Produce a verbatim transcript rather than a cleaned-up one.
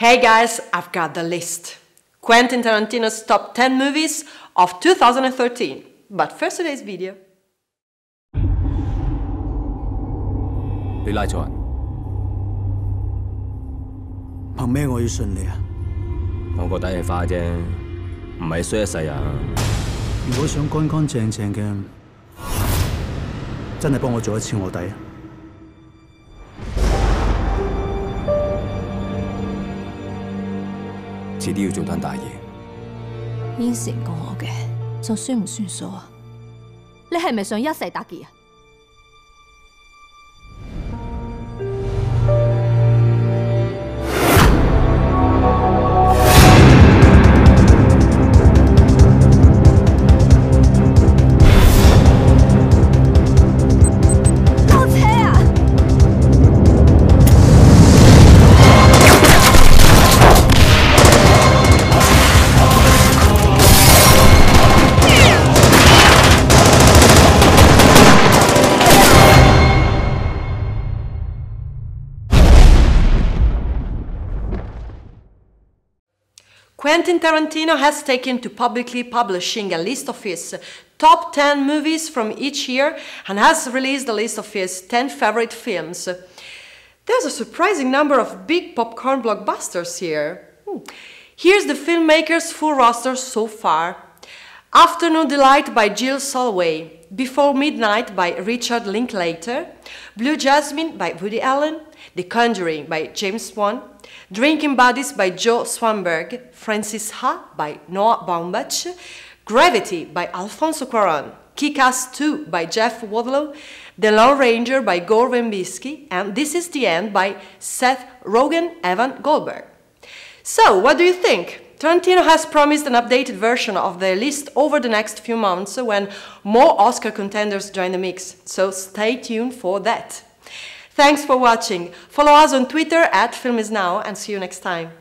Hey guys, I've got the list. Quentin Tarantino's top ten movies of two thousand thirteen. But first, today's video. The lights on. Why do I have to trust you? I think it's花啫，唔係衰一世人。如果想乾乾淨淨嘅，真係幫我做一次臥底。 遲啲要做單大嘢，應承過我嘅，就算唔算數啊？你係咪想一世打劫啊？救車啊！Quentin Tarantino has taken to publicly publishing a list of his top ten movies from each year and has released a list of his ten favorite films. There's a surprising number of big popcorn blockbusters here. Here's the filmmaker's full roster so far. Afternoon Delight by Jill Solway, Before Midnight by Richard Linklater, Blue Jasmine by Woody Allen, The Conjuring by James Wan, Drinking Buddies by Joe Swanberg, Francis Ha by Noah Baumbach, Gravity by Alfonso Cuaron, Kick-Ass two by Jeff Wadlow, The Lone Ranger by Gore Verbinski, and This Is the End by Seth Rogen, Evan Goldberg. So, what do you think? Tarantino has promised an updated version of the list over the next few months when more Oscar contenders join the mix, so stay tuned for that. Thanks for watching. Follow us on Twitter at FilmIsNow and see you next time.